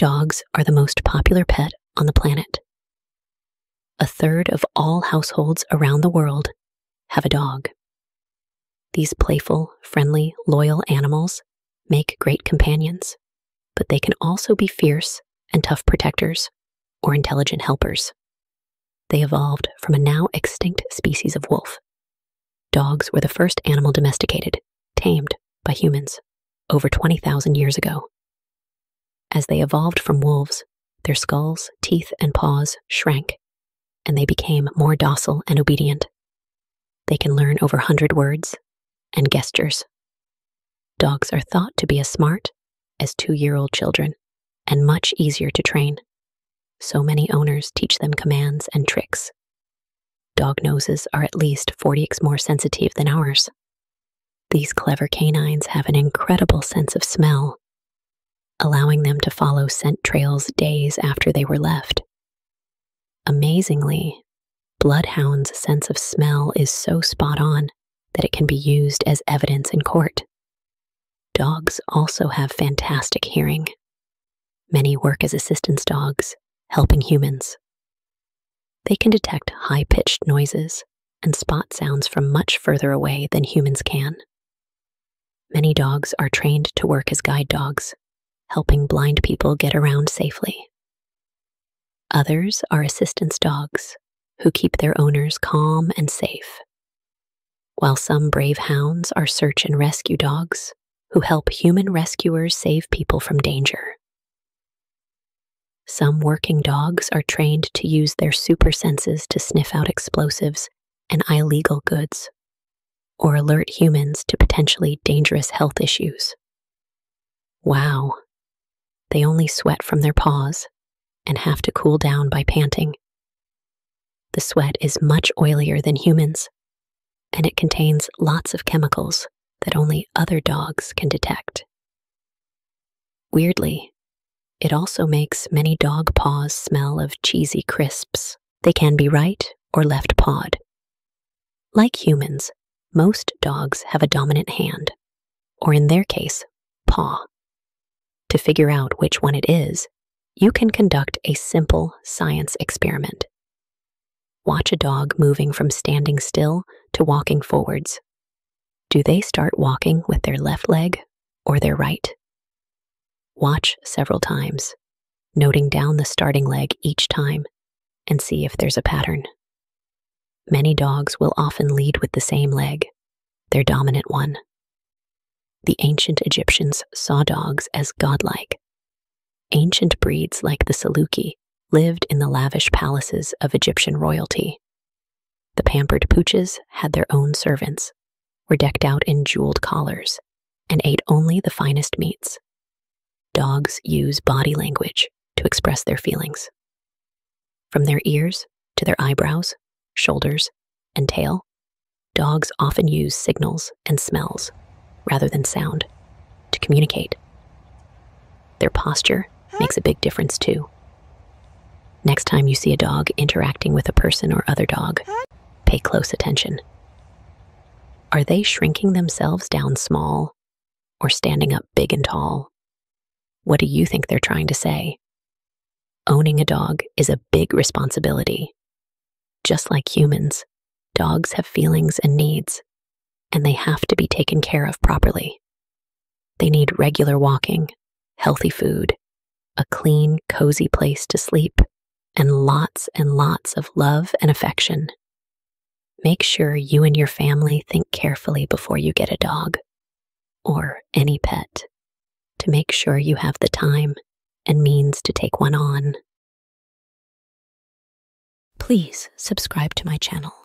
dogs are the most popular pet on the planet. A third of all households around the world have a dog. These playful, friendly, loyal animals make great companions, but they can also be fierce and tough protectors or intelligent helpers. They evolved from a now extinct species of wolf. Dogs were the first animal domesticated, tamed by humans, over 20,000 years ago. As they evolved from wolves, their skulls, teeth, and paws shrank, and they became more docile and obedient. They can learn over 100 words and gestures. Dogs are thought to be as smart as 2-year-old children and much easier to train. So many owners teach them commands and tricks. Dog noses are at least 40x more sensitive than ours. These clever canines have an incredible sense of smell, allowing them to follow scent trails days after they were left. Amazingly, bloodhounds' sense of smell is so spot on that it can be used as evidence in court. Dogs also have fantastic hearing. Many work as assistance dogs, helping humans. They can detect high-pitched noises and spot sounds from much further away than humans can. Many dogs are trained to work as guide dogs, helping blind people get around safely. Others are assistance dogs, who keep their owners calm and safe. While some brave hounds are search and rescue dogs, who help human rescuers save people from danger. Some working dogs are trained to use their super senses to sniff out explosives and illegal goods, or alert humans to potentially dangerous health issues. Wow! They only sweat from their paws and have to cool down by panting. The sweat is much oilier than humans, and it contains lots of chemicals that only other dogs can detect. Weirdly, it also makes many dog paws smell of cheesy crisps. They can be right or left pawed. Like humans, most dogs have a dominant hand, or in their case, paw. To figure out which one it is, you can conduct a simple science experiment. Watch a dog moving from standing still to walking forwards. Do they start walking with their left leg or their right? Watch several times, noting down the starting leg each time, and see if there's a pattern. Many dogs will often lead with the same leg, their dominant one. The ancient Egyptians saw dogs as godlike. Ancient breeds like the Saluki lived in the lavish palaces of Egyptian royalty. The pampered pooches had their own servants, were decked out in jeweled collars, and ate only the finest meats. Dogs use body language to express their feelings. From their ears to their eyebrows, shoulders, and tail, dogs often use signals and smells, rather than sound, to communicate. Their posture makes a big difference too. Next time you see a dog interacting with a person or other dog, pay close attention. Are they shrinking themselves down small or standing up big and tall? What do you think they're trying to say? Owning a dog is a big responsibility. Just like humans, dogs have feelings and needs, and they have to be taken care of properly. They need regular walking, healthy food, a clean, cozy place to sleep, and lots of love and affection. Make sure you and your family think carefully before you get a dog, or any pet, to make sure you have the time and means to take one on. Please subscribe to my channel.